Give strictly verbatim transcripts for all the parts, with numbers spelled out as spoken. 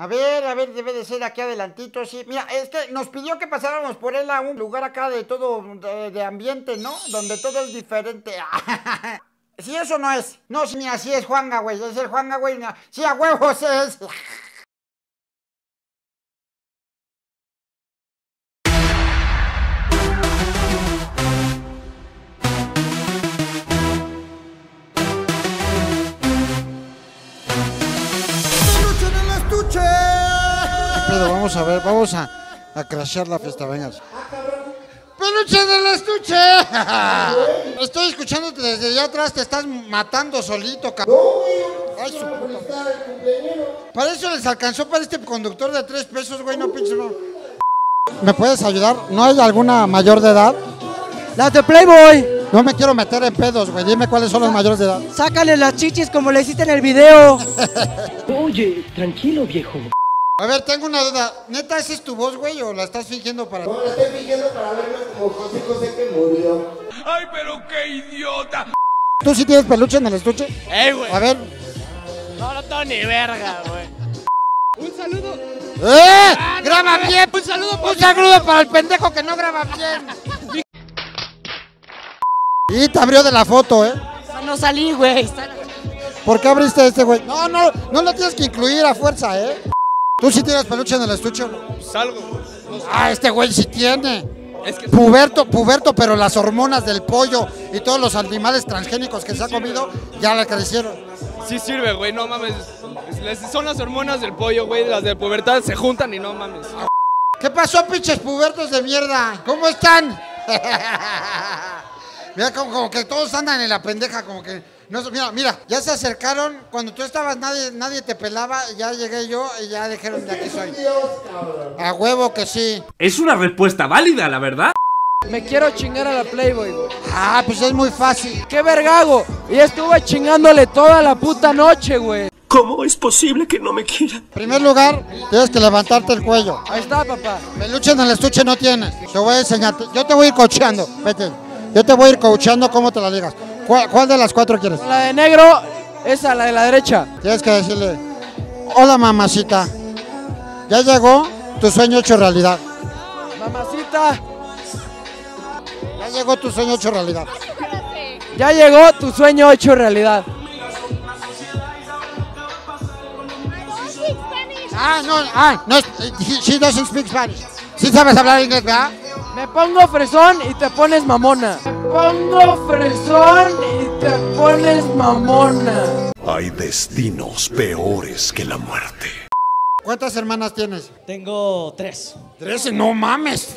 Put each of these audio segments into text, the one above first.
A ver, a ver, debe de ser aquí adelantito, sí. Mira, es que nos pidió que pasáramos por él a un lugar acá de todo, de, de ambiente, ¿no? Donde todo es diferente. Si sí, eso no es. No, ni así es Juanga, güey. Es el Juanga, güey. Sí, a huevos es. Pero vamos a ver, vamos a, a crashear la fiesta, vengas. ¡Peluche del estuche! Estoy escuchándote desde allá atrás, te estás matando solito, cabrón. Ay, su puta. Para eso les alcanzó para este conductor de tres pesos, güey, no pinche. No. ¿Me puedes ayudar? ¿No hay alguna mayor de edad? ¡Date Playboy! No me quiero meter en pedos, güey, dime cuáles son los mayores de edad. Sácale las chichis como le hiciste en el video. Oye, tranquilo, viejo. A ver, tengo una duda. ¿Neta esa es tu voz, güey, o la estás fingiendo para...? No, la estoy fingiendo para verme como José José que murió. ¡Ay, pero qué idiota! ¿Tú sí tienes peluche en el estuche? ¡Ey, güey! A ver. No, no tengo ni verga, güey. ¡Un saludo! ¡Eh! Ah, ¡graba no, bien! ¡Un saludo! ¡Un saludo para el pendejo que no graba bien! Y te abrió de la foto, ¿eh? No salí, güey. ¿Por qué abriste este, güey? No, no, no lo tienes que incluir a fuerza, ¿eh? ¿Tú sí tienes peluche en el estuche? Salgo. No sé. Ah, este güey sí tiene. Es que puberto, puberto, pero las hormonas del pollo y todos los animales transgénicos que sí se ha comido ya le crecieron. Sí sirve, güey, no mames. Son las hormonas del pollo, güey, las de pubertad se juntan y no mames. ¿Qué pasó, pinches pubertos de mierda? ¿Cómo están? Mira, como, como que todos andan en la pendeja, como que... No, mira, mira, ya se acercaron, cuando tú estabas nadie, nadie te pelaba, ya llegué yo y ya dijeron de aquí soy. A huevo que sí. Es una respuesta válida, la verdad. Me quiero chingar a la Playboy, güey. Ah, pues es muy fácil. ¡Qué vergago! Y estuve chingándole toda la puta noche, güey. ¿Cómo es posible que no me quiera? En primer lugar, tienes que levantarte el cuello. Ahí está, papá. Peluche en el estuche no tienes. Te voy a enseñar, yo te voy a ir cocheando, vete. Yo te voy a ir coachando cómo te la digas. ¿Cuál, ¿Cuál de las cuatro quieres? La de negro, esa, la de la derecha. Tienes que decirle, hola mamacita, ya llegó tu sueño hecho realidad. Mamacita. Ya llegó tu sueño hecho realidad. Ya llegó tu sueño hecho realidad. Ah, no, ah, no, she doesn't speak Spanish. Sí sabes hablar inglés, ¿verdad? Me pongo fresón y te pones mamona. Me pongo fresón y te pones mamona. Hay destinos peores que la muerte. ¿Cuántas hermanas tienes? Tengo tres. ¿Tres? ¡No mames!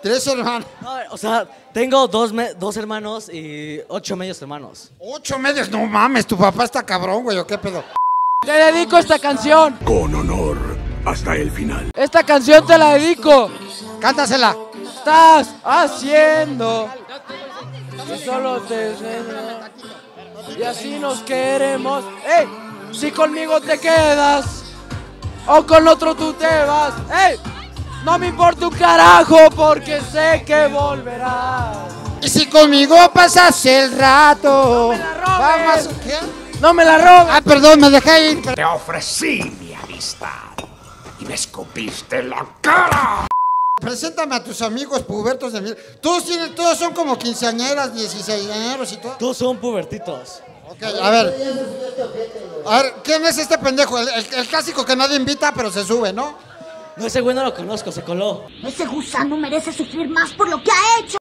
Tres hermanas. No, o sea, tengo dos, dos hermanos y ocho medios hermanos. ¿Ocho medios? ¡No mames! Tu papá está cabrón, güey, ¿o qué pedo? Te dedico esta canción. Con honor hasta el final. Esta canción te la dedico. Cántasela. Estás haciendo que solo te y así nos queremos. ¡Ey! Si conmigo te quedas o con otro tú te vas. ¡Ey! No me importa un carajo porque sé que volverás. Y si conmigo pasas el rato. No me la robes. Vamos, ¿qué? No me la robes. Ah, perdón, me dejé ir. Te ofrecí mi amistad y me escupiste la cara. Preséntame a tus amigos pubertos de mierda. Todos tienen, todos son como quinceañeras, dieciseisñeros y todo. Todos son pubertitos. Ok, a ver. A ver, ¿quién es este pendejo? El, el, el clásico que nadie invita, pero se sube, ¿no? No, ese güey no lo conozco, se coló. Ese gusano merece sufrir más por lo que ha hecho.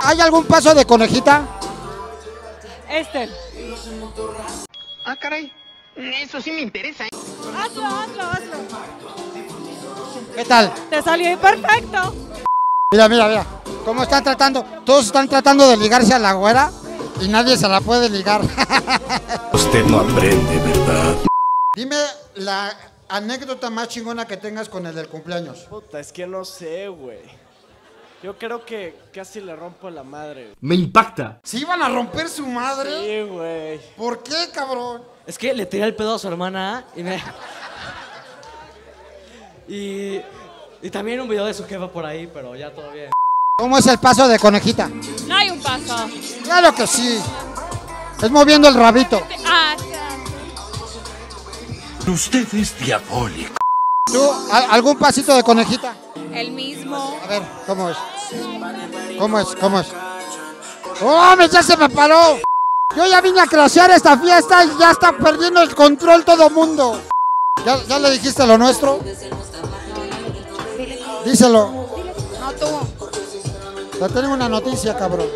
¿Hay algún paso de conejita? Este. Ah, caray. Eso sí me interesa, ¿eh? Hazlo, hazlo, hazlo. ¿Qué tal? Te salió imperfecto. Mira, mira, mira. ¿Cómo están tratando? Todos están tratando de ligarse a la güera y nadie se la puede ligar. Usted no aprende, ¿verdad? Dime la anécdota más chingona que tengas con el del cumpleaños. Puta, es que no sé, güey. Yo creo que casi le rompo la madre, güey. Me impacta. ¿Se iban a romper su madre? Sí, güey. ¿Por qué, cabrón? Es que le tiré el pedo a su hermana y me... y... y también un video de su jefa por ahí, pero ya todo bien. ¿Cómo es el paso de conejita? No hay un paso. Claro que sí. Es moviendo el rabito. Ah, claro. Usted es diabólico. ¿Tú, algún pasito de conejita? El mismo. A ver, ¿cómo es? ¿Cómo es? ¿Cómo es? ¡Oh, ya se me paró! Yo ya vine a crashear esta fiesta y ya está perdiendo el control todo mundo. ¿Ya, ya le dijiste lo nuestro? Díselo. No, tú. Te tengo una noticia, cabrón.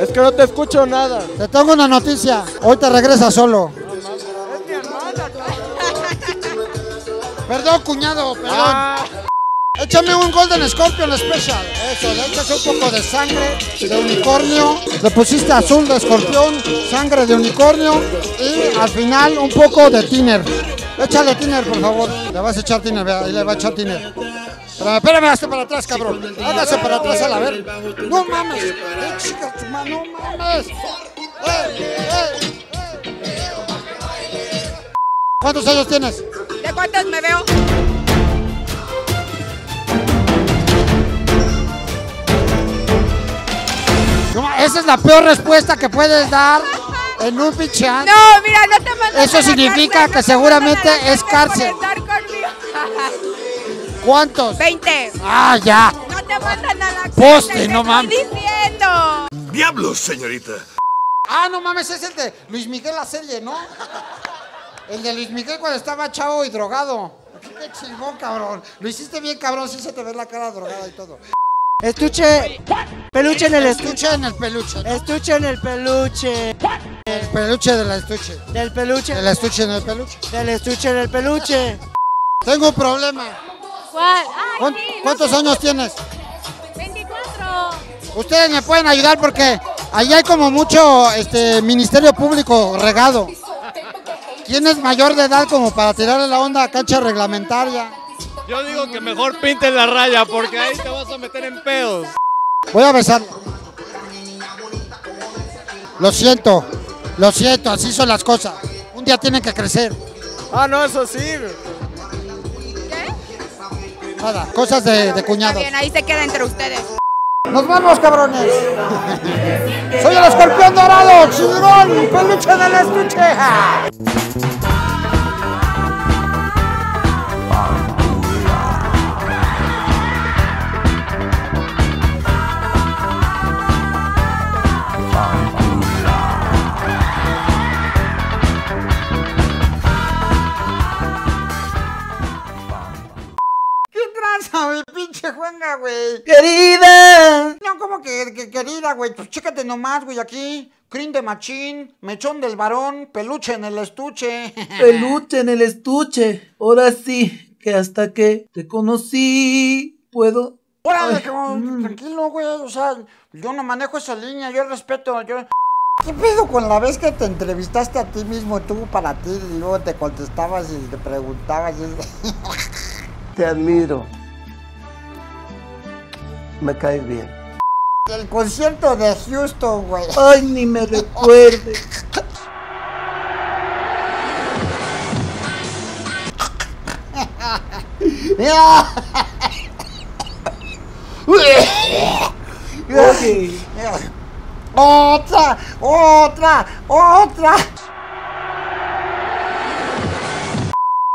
Es que no te escucho nada. Te tengo una noticia. Hoy te regresas solo. Es mi hermana, perdón, cuñado, perdón. Ah. Échame un Golden Scorpion Special. Eso, le echas un poco de sangre de unicornio. Le pusiste azul de escorpión, sangre de unicornio y al final un poco de tiner. Échale tiner, por favor. Le vas a echar tiner, ahí le va a echar tiner. Pero espérame, hazte para atrás, cabrón. Hágase para atrás a la ver. No mames. Eh, chica, tu mano, no mames. Eh, eh, eh. ¿Cuántos años tienes? ¿De cuántos me veo? No, esa es la peor respuesta que puedes dar en un pinche año. No, mira, no te mandas. Eso significa cárcel, que no seguramente es cárcel. ¿Cuántos? veinte. Ah, ya. No te mandan a la cárcel. Poste, no mames. ¿Qué estoy diciendo? Diablos, señorita. Ah, no mames, es el de Luis Miguel la serie, ¿no? El de Luis Miguel cuando estaba chavo y drogado. Qué chingón, cabrón. Lo hiciste bien, cabrón, sí se te ve la cara drogada y todo. Estuche. Peluche en el estuche. Estuche en el peluche. ¿No? Estuche en el peluche. El peluche del estuche. Del peluche. Del estuche en el peluche. Del estuche en el peluche. Tengo un problema. Ay, ¿Cuántos, sí, ¿cuántos no sé? años tienes? veinticuatro. Ustedes me pueden ayudar porque ahí hay como mucho este ministerio público regado. ¿Quién es mayor de edad como para tirarle la onda a cancha reglamentaria? Yo digo que mejor pinten la raya porque ahí te vas a meter en pedos. Voy a besar. Lo siento, lo siento, así son las cosas. Un día tienen que crecer. Ah, no, eso sí. Nada, cosas de, de cuñados. Bien, ahí se queda entre ustedes. Nos vamos, cabrones. Soy el escorpión dorado, chingón, peluche de la estuche. Juanga, güey. ¡Querida! No, como que, que querida, güey. Pues chécate nomás, güey, aquí. Crin de machín, mechón del varón, peluche en el estuche. Peluche en el estuche. Ahora sí, que hasta que te conocí, puedo... ¡Órale, cabrón! Tranquilo, güey. O sea, yo no manejo esa línea, yo respeto, yo... ¿Qué pedo con la vez que te entrevistaste a ti mismo, tú para ti, y luego te contestabas y te preguntabas y... Te admiro. Me cae bien. El concierto de Houston, güey. Ay, ni me recuerde. Okay. Otra, otra, otra.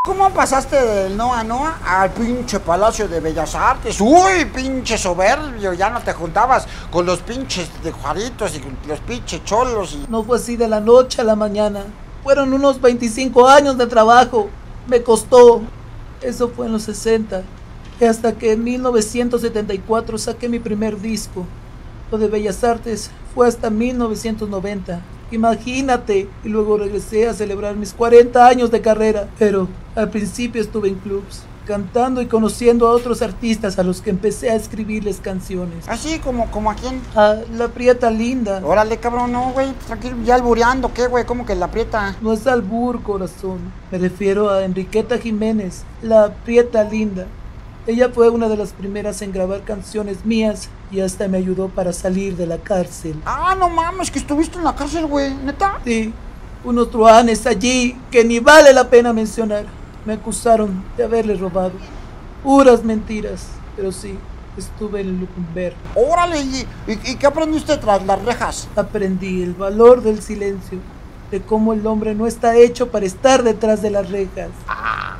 ¿Cómo pasaste del Noa Noa al pinche Palacio de Bellas Artes? ¡Uy, pinche soberbio! Ya no te juntabas con los pinches de Juaritos y con los pinches cholos y... No fue así de la noche a la mañana. Fueron unos veinticinco años de trabajo. Me costó. Eso fue en los sesenta. Y hasta que en mil novecientos setenta y cuatro saqué mi primer disco. Lo de Bellas Artes fue hasta mil novecientos noventa. Imagínate, y luego regresé a celebrar mis cuarenta años de carrera, pero al principio estuve en clubs, cantando y conociendo a otros artistas a los que empecé a escribirles canciones. ¿Así? ¿Como, como a quién? A la Prieta Linda. Órale, cabrón, no, güey, tranquilo, ya albureando, ¿qué, güey? ¿Cómo que la Prieta? No es albur, corazón. Me refiero a Enriqueta Jiménez, la Prieta Linda. Ella fue una de las primeras en grabar canciones mías y hasta me ayudó para salir de la cárcel. Ah, no mames, que estuviste en la cárcel, güey, ¿neta? Sí, unos truanes allí que ni vale la pena mencionar. Me acusaron de haberle robado. Puras mentiras, pero sí, estuve en Lucumber. Órale, ¿y, y, y qué aprendiste tras las rejas? Aprendí el valor del silencio, de cómo el hombre no está hecho para estar detrás de las rejas.